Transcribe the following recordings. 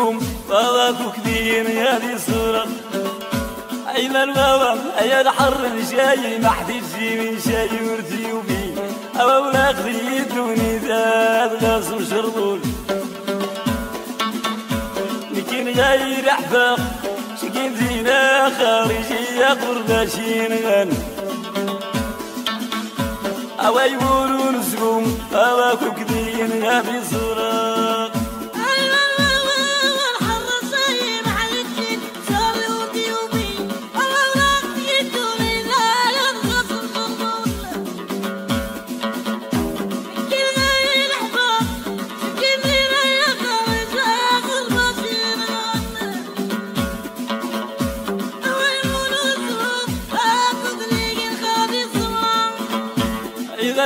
مم باباكو كدين يا دي صورة عينا البابا أيا الحر شاي ما حدش من شاي وردي وبي أبو لاخذي يدوني ذات غاز وشرطول لكن غير أحباق شكين زينا خارجية قرباشين غن أوا يقولوا نسقوم باباكو كدين يا دي صورة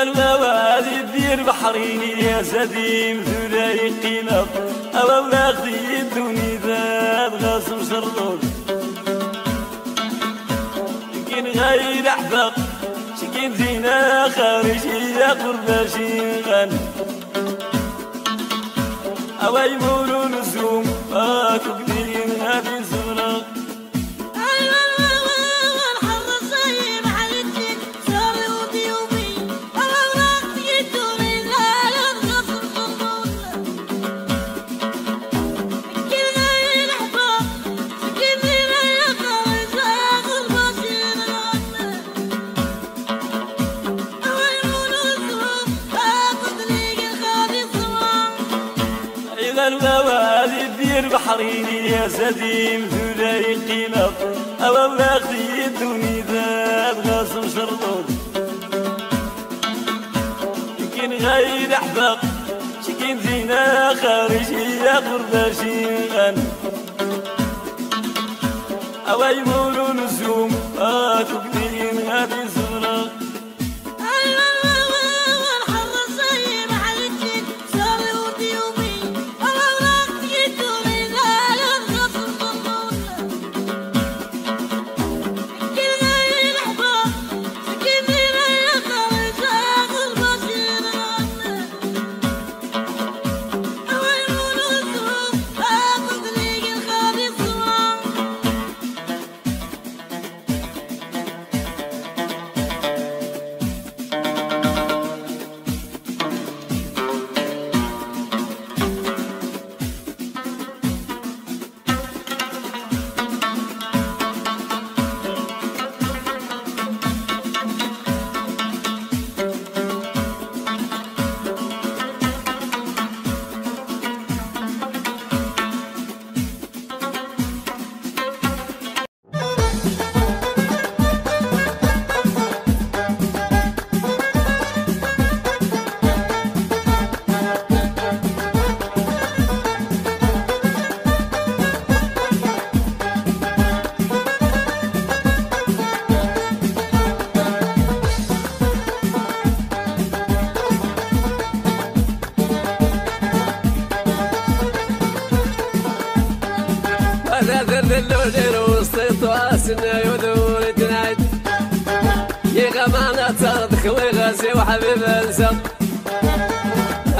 الوادي الدير بحريني يا سديم ذراي قلب أو لاخذي الدنيا ذات غاسم شرطول يمكن غير أحبق شكين زينة خارجية قرباشي غن أو يمولوا نسوم باكو قديم هذي زمرق الوادي الدير بحريني يا سديم ذراي قلب أو لاخذي الدنيا ذات غاسم شرطول يمكن غير أحبق شكين زينة خارجية قرباشي غن أو يمولوا نسوم هاتوا قديم هاتي زمرق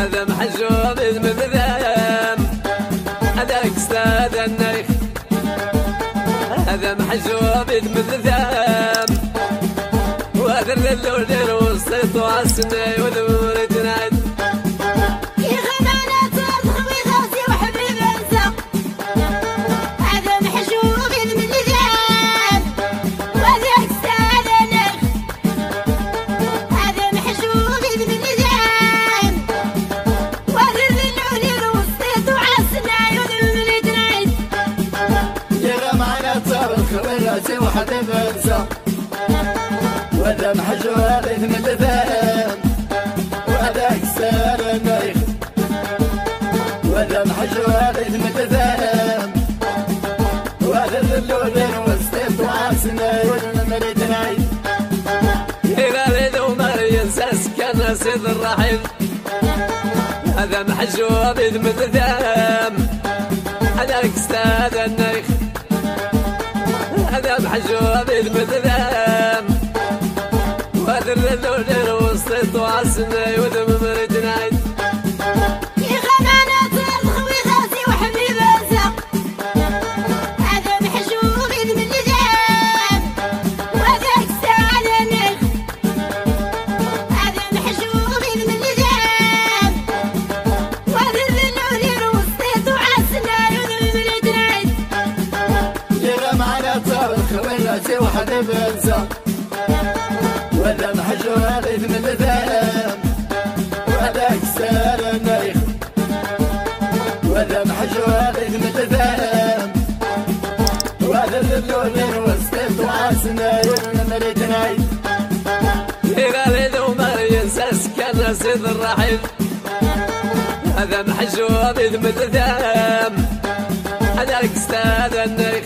هذا محجوب المذنب هذا كساد النيخ هذا محجوب المذنب وهذا اللول ديرو الصيط وعالسنة وذور تنعد وادم حجوها لإذن الذهب وادم كسار النايخ وادم حجوها لإذن الذهب وادم اللولين وسطيط وعاسنا يولن مريد نايخ إذا ريدو مريد ساسكن سيد الرحيم وادم حجوها لإذن الذهب وادم كسار النايخ هذا محجوب المذنب وهذا اللولين وسطيط وعالسنة وذم مريد نعيد يا غمانة الخوي غازي وحمي بازق سيد الرحيم هذا محجوب إذ متدام هذا الكستاد النيخ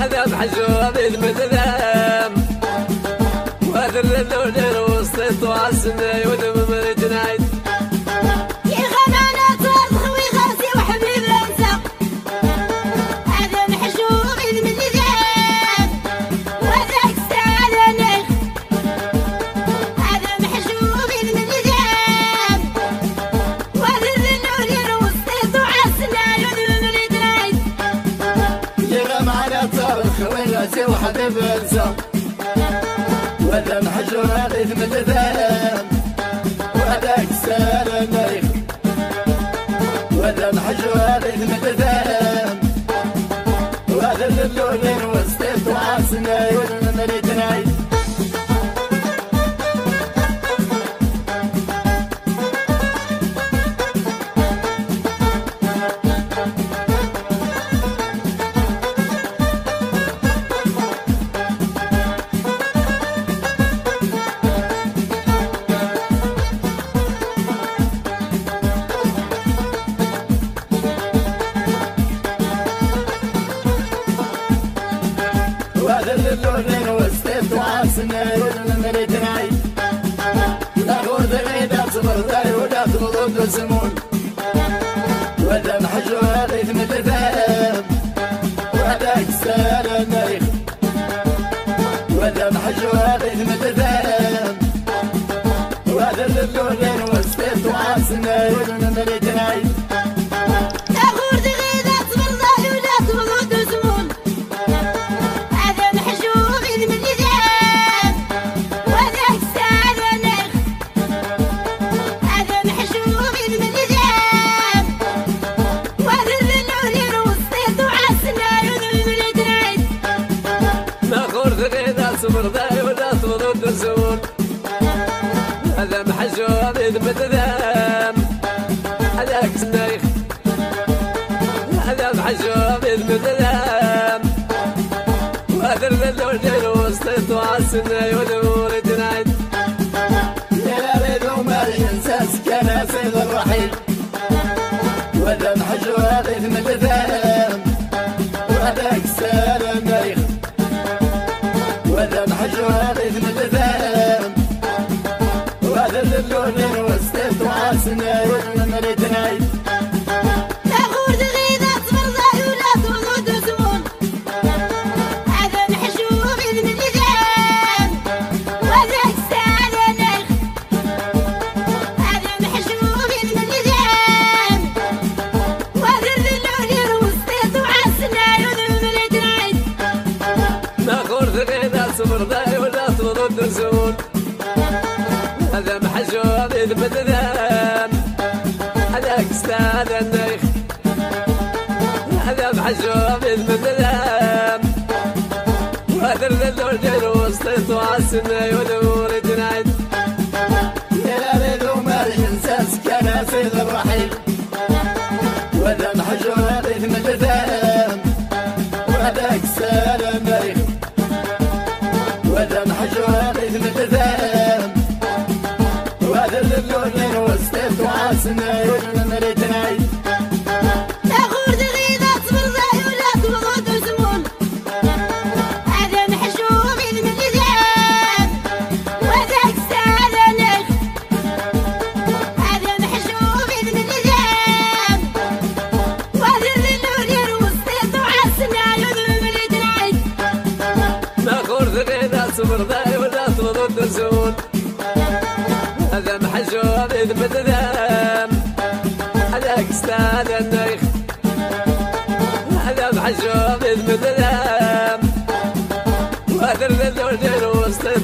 هذا محجوب إذ متدام وهذا اللون الوسط وعسنا يودم من جنايد وهذا محجور إذ متدام وهذا كسار النيخ وهذا محجور إذ متدام وهذا اللون وسط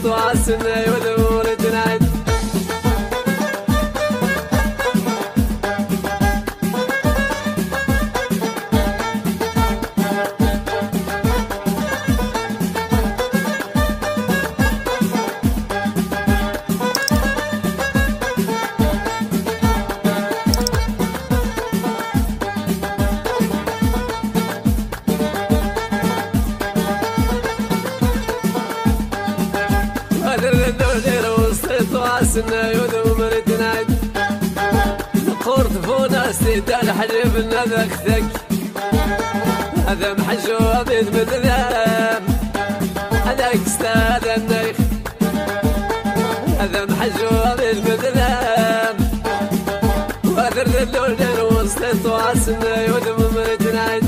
وعسنا يودم من جنايد راسنا يدوم رتناج قرط فونا ستان حجب نذك ثك هذا محجو أبيض بذلام هذاك استاذ النيخ هذا محجو أبيض بذلام وأثر ذلولنا وصلت راسنا يدوم رتناج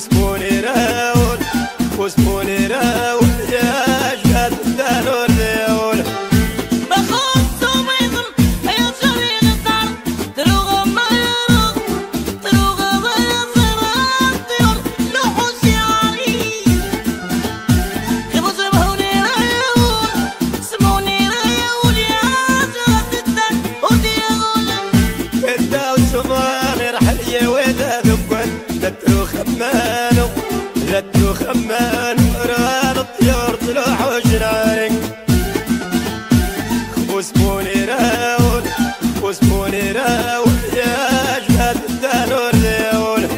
وزبوني راول وزبوني راول يا جاد دانو الريول بخصو ميضن يا جميل الدار دروغة ما يروغ دروغة ما يصير الطيور لوحو شعري خيبو سمعوني راول سمعوني راول يا جاد الدار وديغول كداو سمعوني رحل يا وداد لتو خمانو لتو خمانو ران الطيور طلعوا جرانك وزبوني راول وزبوني راول يا جهاد الدانور ليول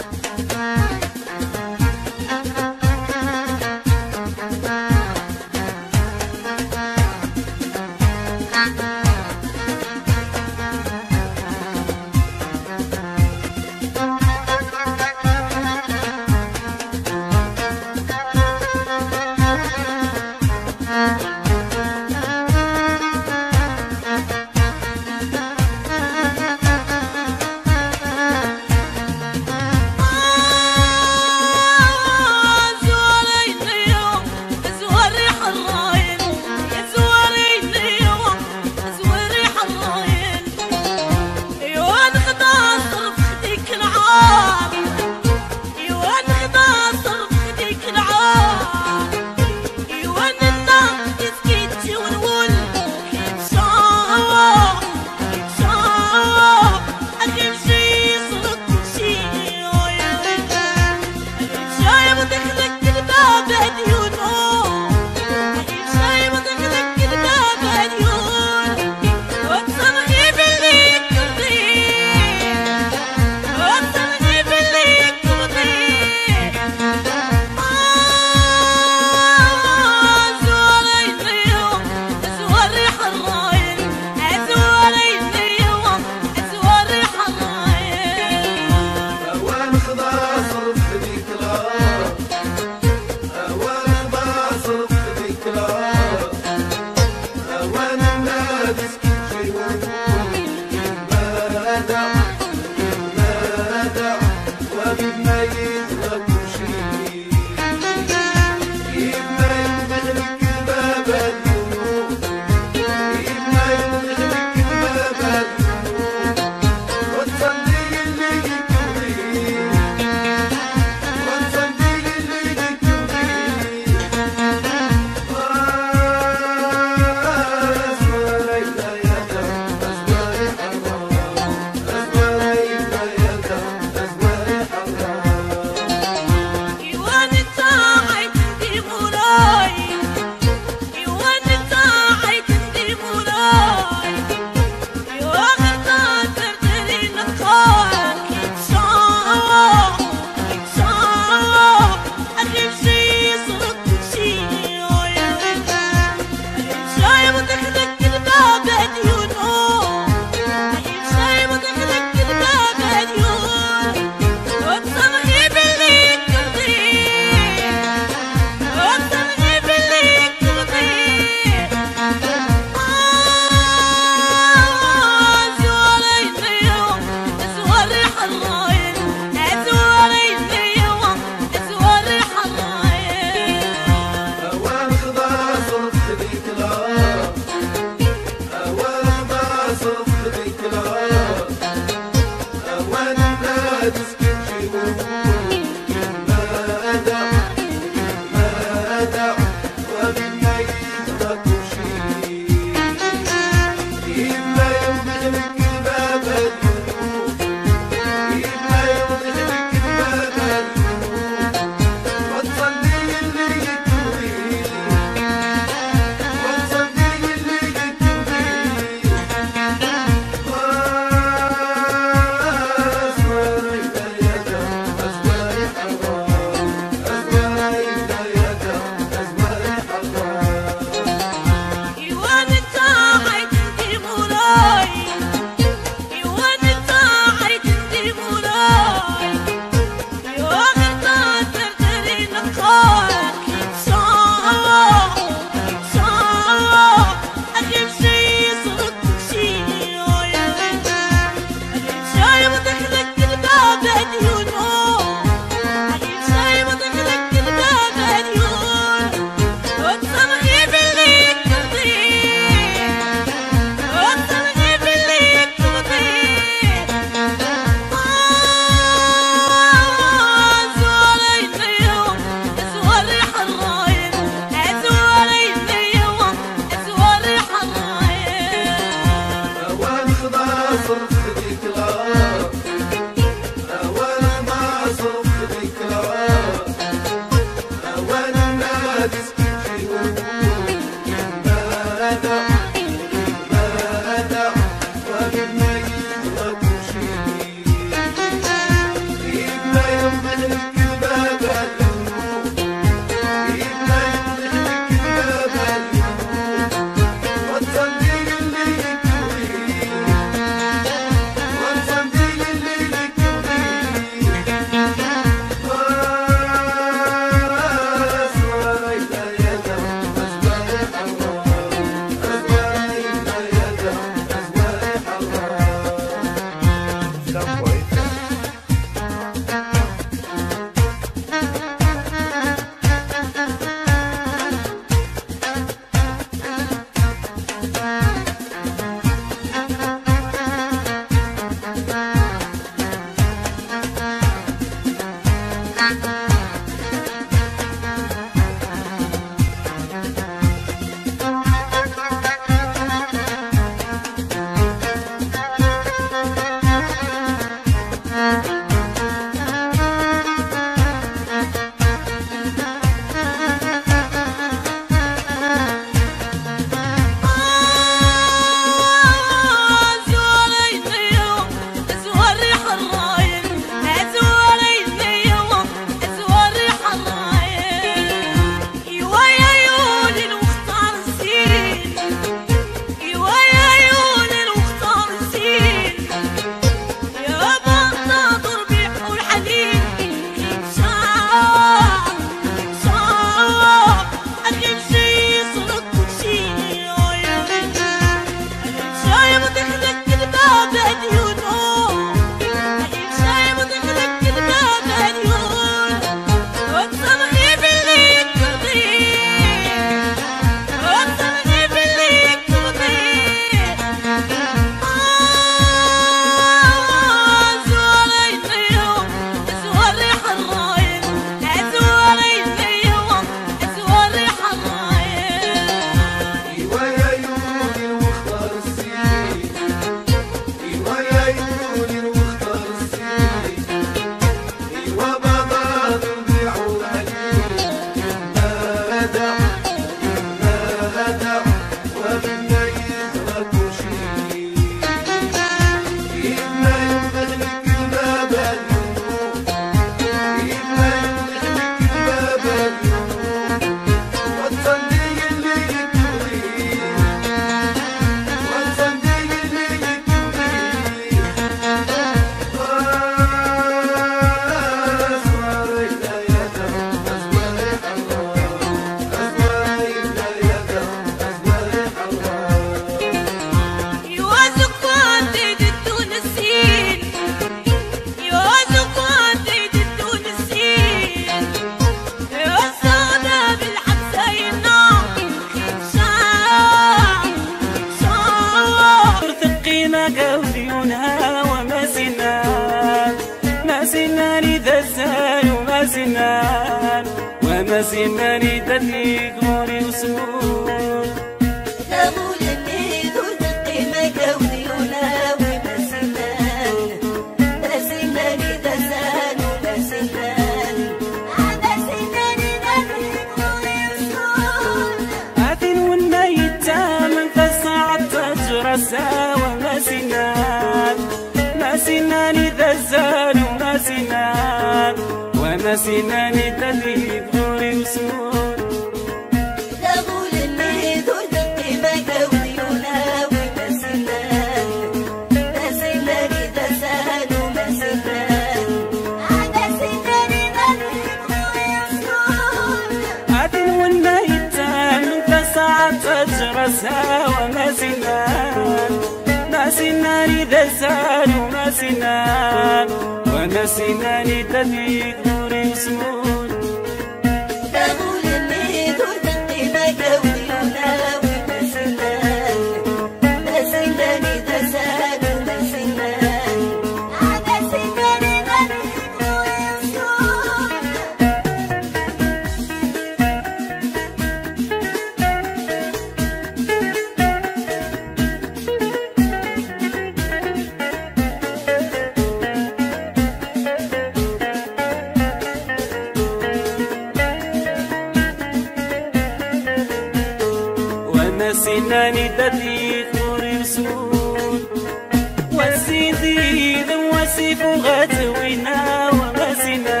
فغتوينا ومسنا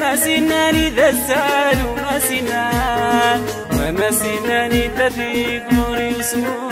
مسنا لذا السال ومسنا ومسنا لذا في نور يسمو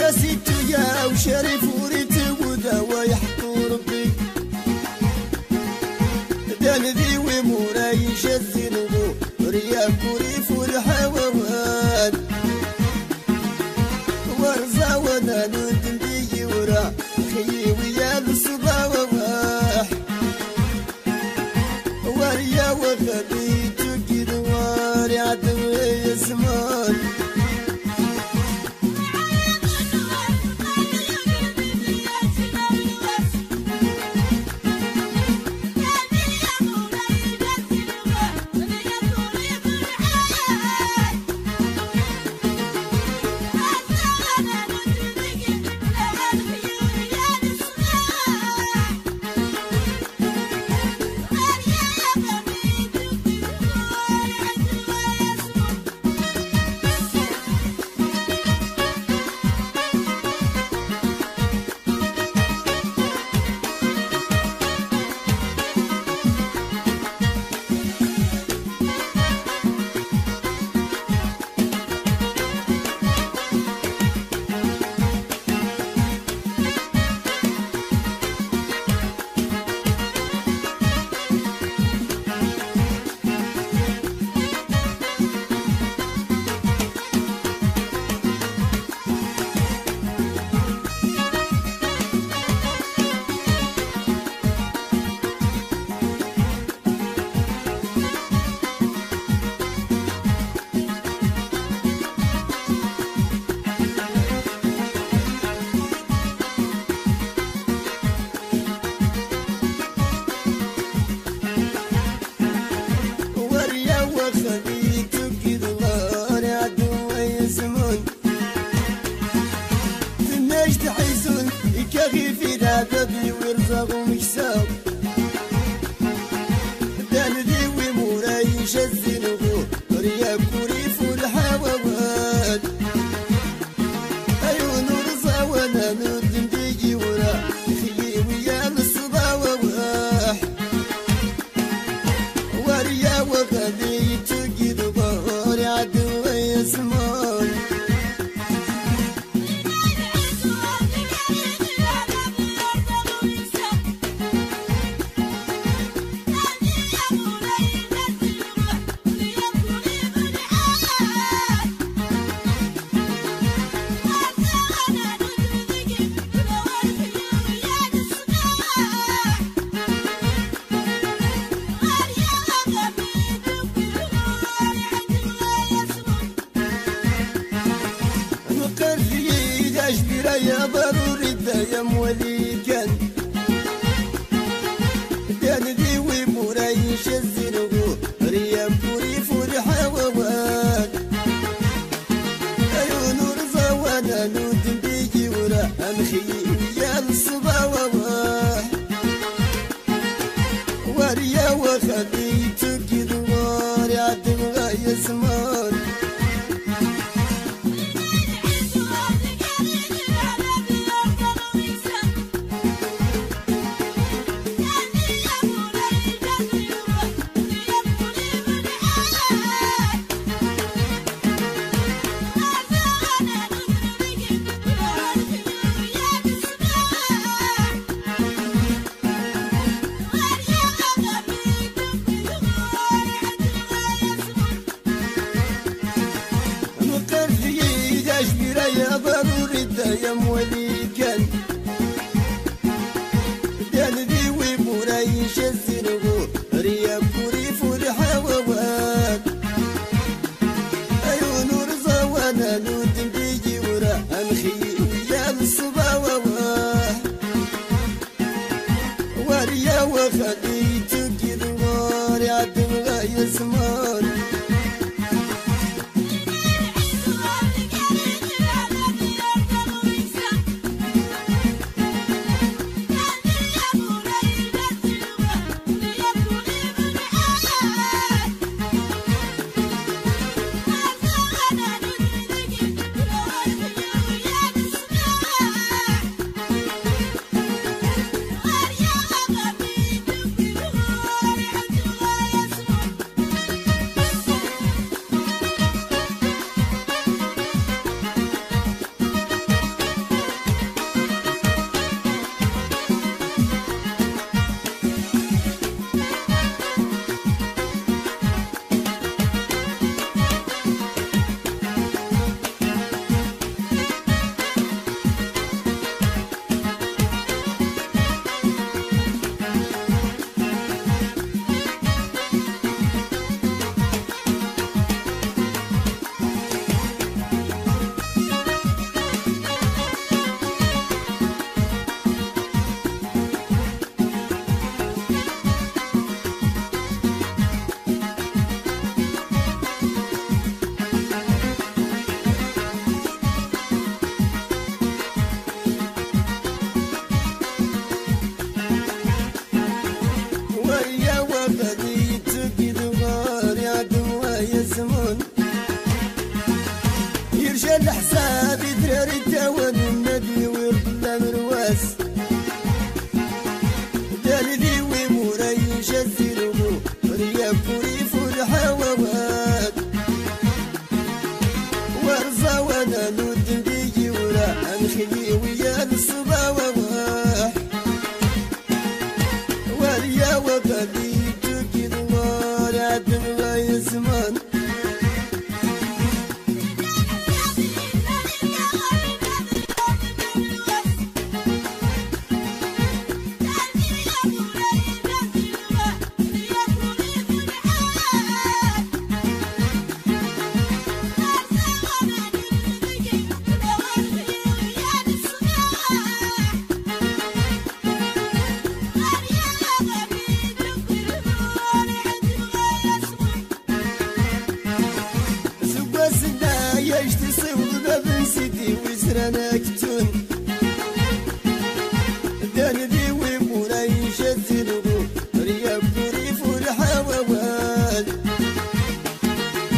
خسيت يا وشريف وريت ودوا يحكوا ربي دان ذي وموراي شذنبو رياك وريف والحيوان ورزا وانا ندم بي ورا خيي ويا الصبا وواح وريا وغبي توكي دوار يعدو يسمان على حساب دراري التوان والنادي ويقدام رواس داري ذيوي مريش الزلمو رياب وريف الحواوات ورزا وانا نود بيجي ورا انخلي ويا الصبا وواح وريا وقلي توكي دوار عدم غاي الزمان أنا كتون دردي ومريش الزلغو رياب وريف الحواوان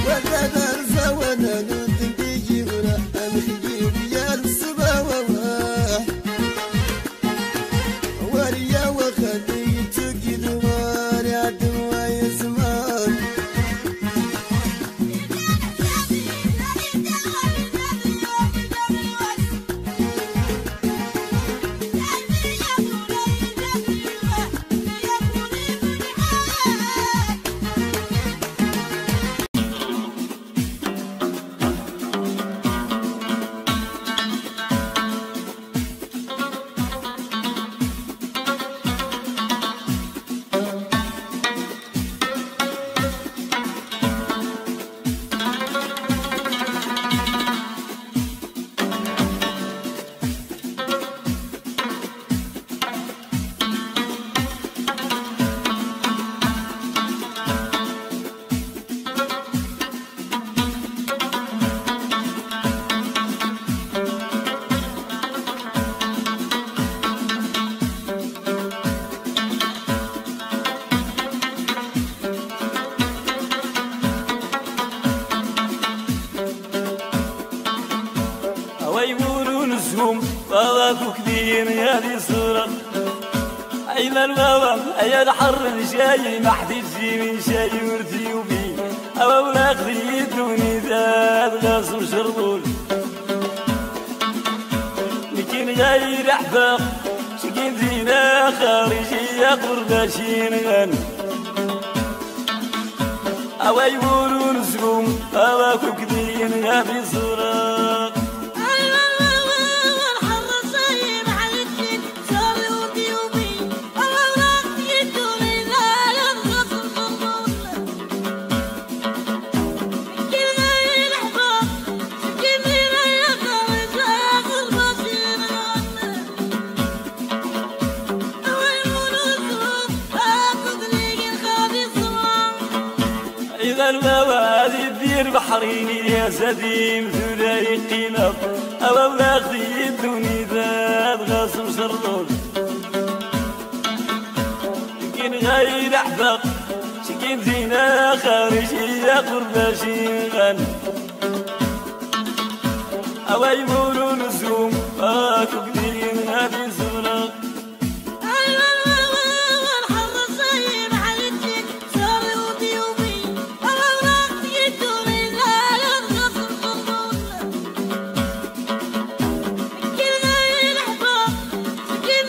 وانا نرزا وانا نود بيجي غرا أنخلي ويا الصبا وواح وريا وخليتو كي دوار عدوا يزمان أيا الحر جاي ما حتجي من شاي وردي وبي أولا خذيتوني ذات غاز وشرطول لكن غير أحباب شكين زينة خارجية قرباشين غني أوا يقولوا نسقوم أواكو كدين غافي صراط بحريني يا سديم ذراي قلب أو لاخذي الدنيا ذات غاسم شرطول لكن غير أحبق شكين زينة خارجية قرباشي غني أو يمولوا نزوم فاكو قديم هذه الزلق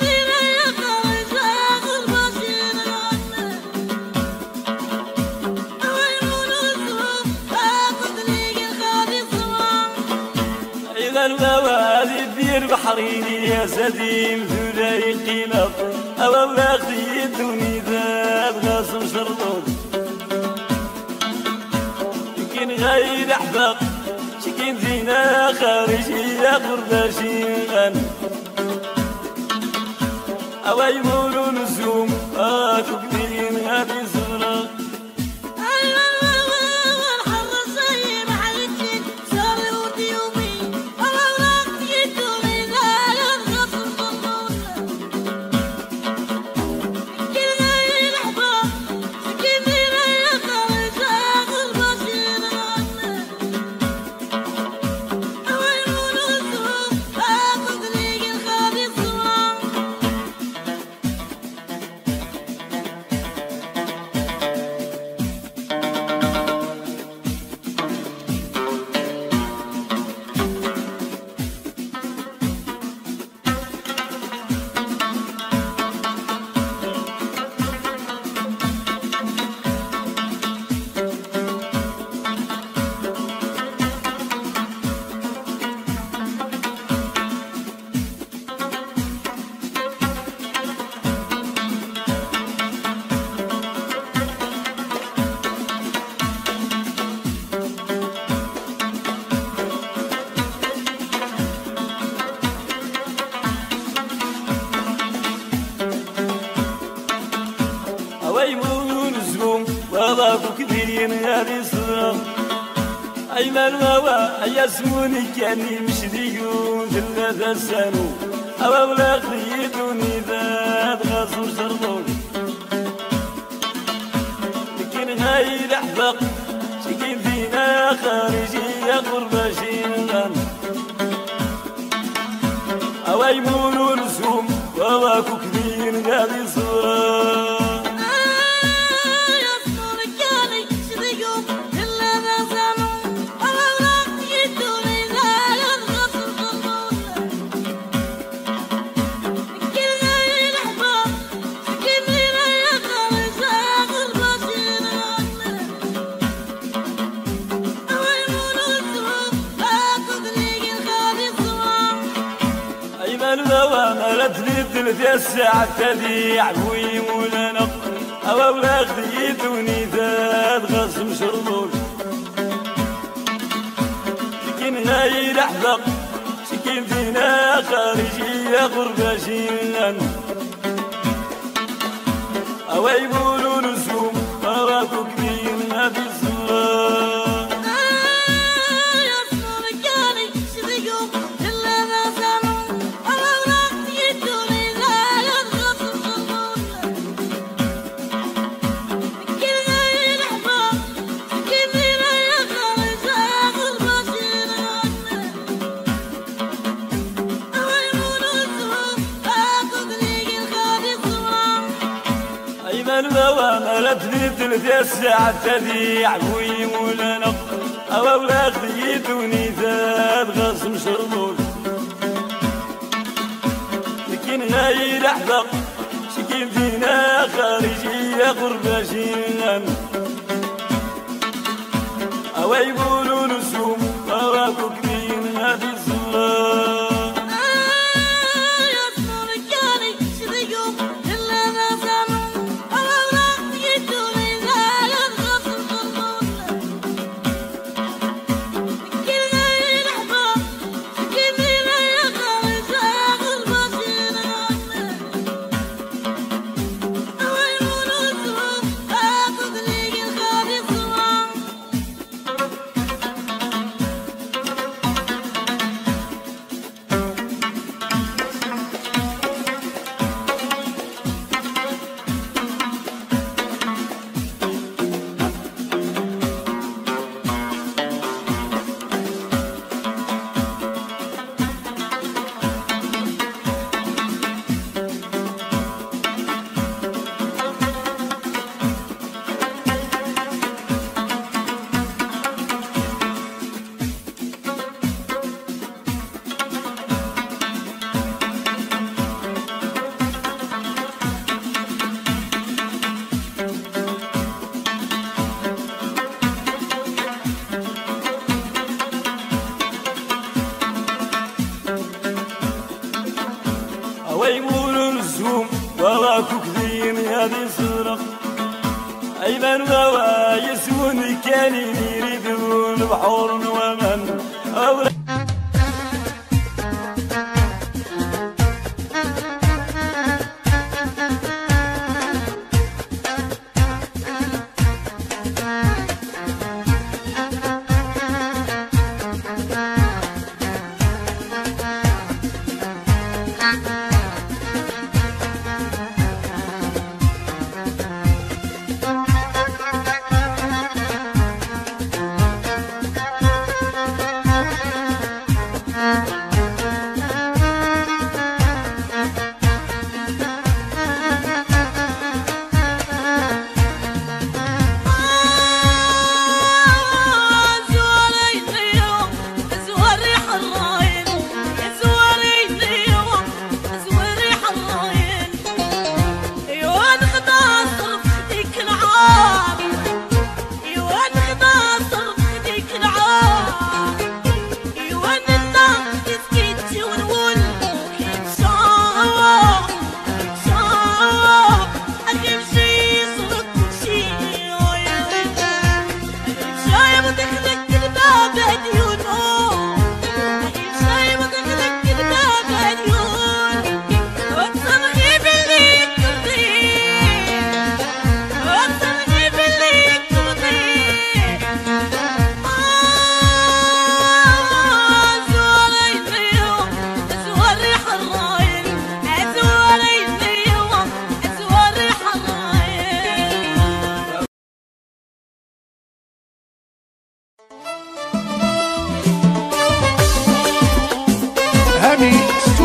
بحريني يا سديم ذراي قلب أو لاخذي الدنيا ذات غاسم شرطول لكن غير أحبق شكين زينة خارجية قرباشي غني أو يمولوا نسوم فاتو كدين هذه زرق ايمن ووا يا سموني كاني مشديون دلنا السانو او لا خيدوني ذات غزور سردول لكن هاي لحظه شكين فينا خارجيه قربه شيلان او يمولوا رسوم وواكو كبير غادي صوره ثلاث ساعات تذيع بوي ولا نقل او لا خديتوني ذات غصب شرطول لكن هاي لحظه شكين فينا خارجيه قربه شيلان او يقولوا نسوم راكو كبير ما في الصلاه ثلاث ساعات تذيع بوي ولا نقل او لا خديتوني ذات غصب شرطول لكن هاي لحظه شكين فينا خارجيه قربه شيلان او يقولوا نسوم راكو كبير ما في الصلاه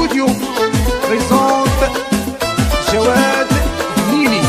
استوديو بريزونت جواد هنيني.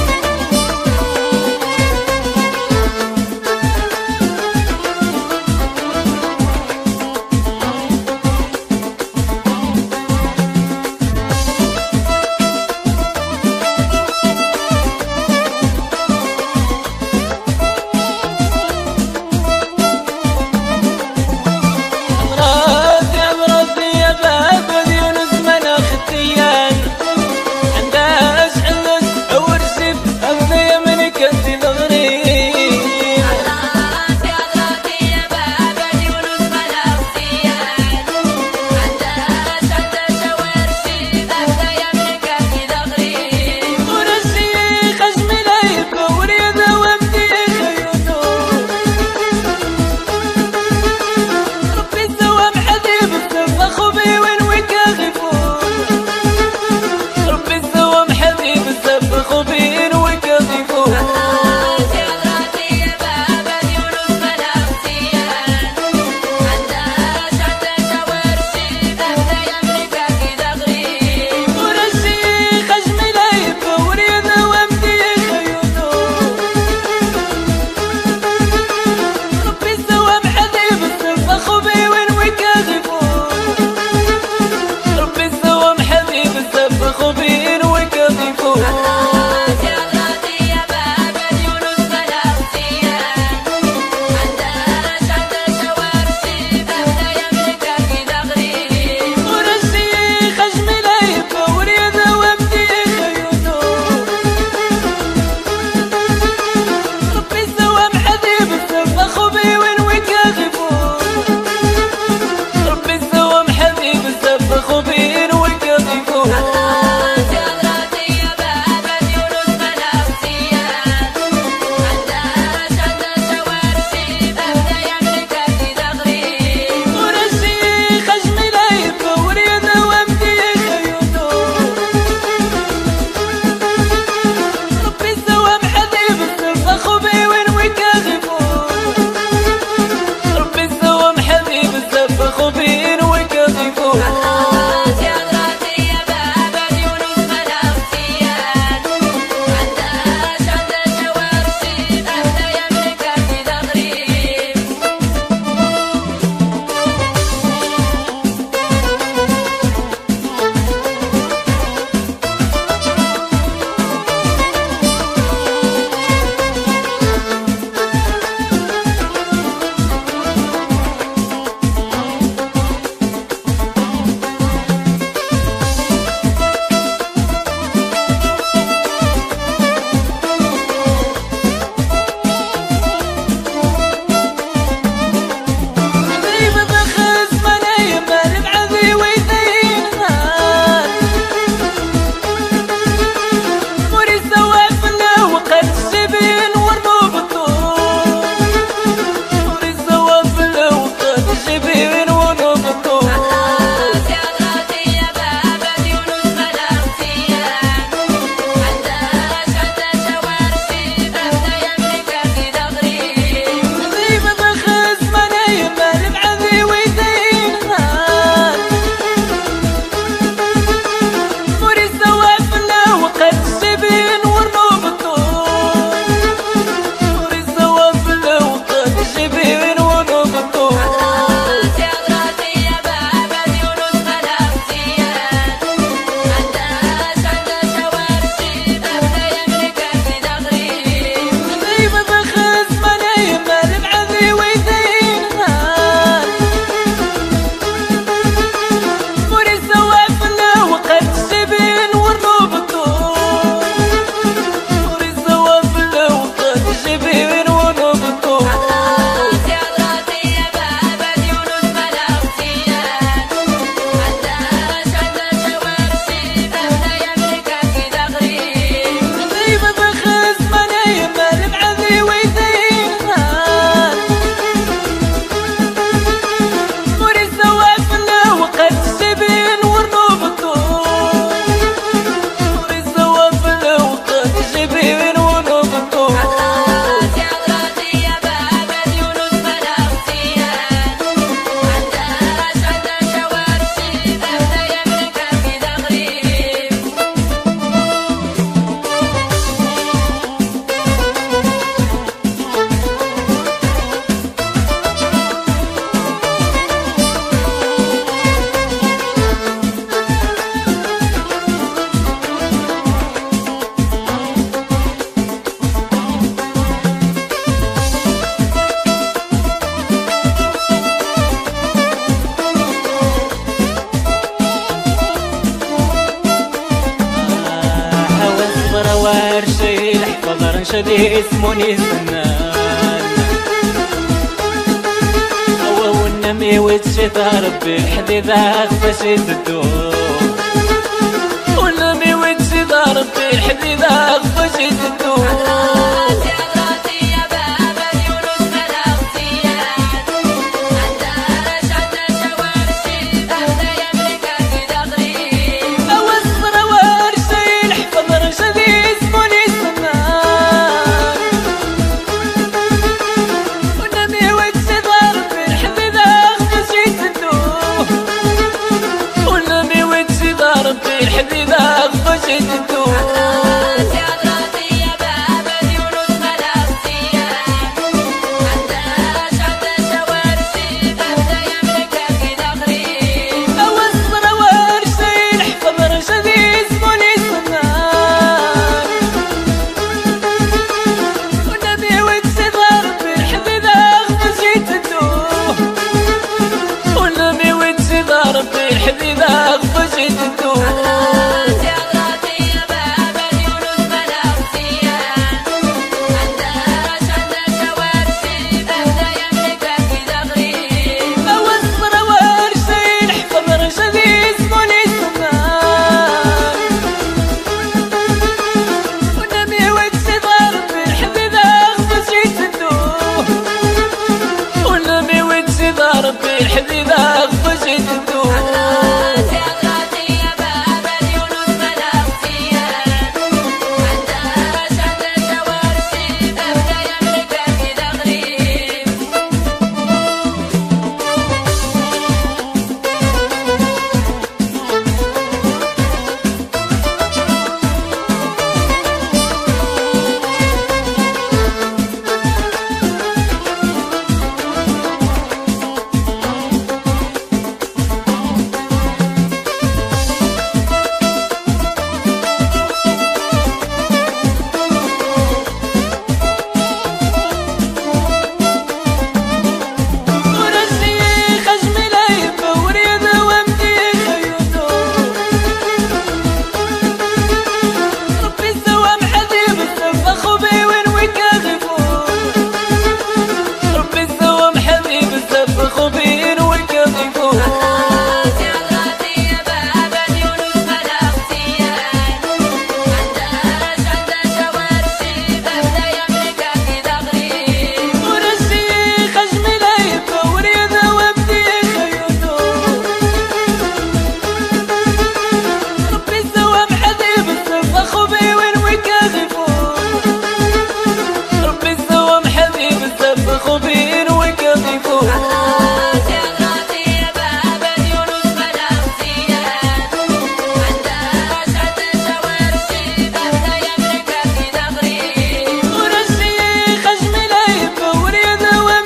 ورشي لحفظ رنشدي اسموني زمان هو والنمي وتشي تهربي الحديدة خفاشي تدوم والنمي وتشي تهربي الحديدة خفاشي تدوم حبيبة أخفى جدته.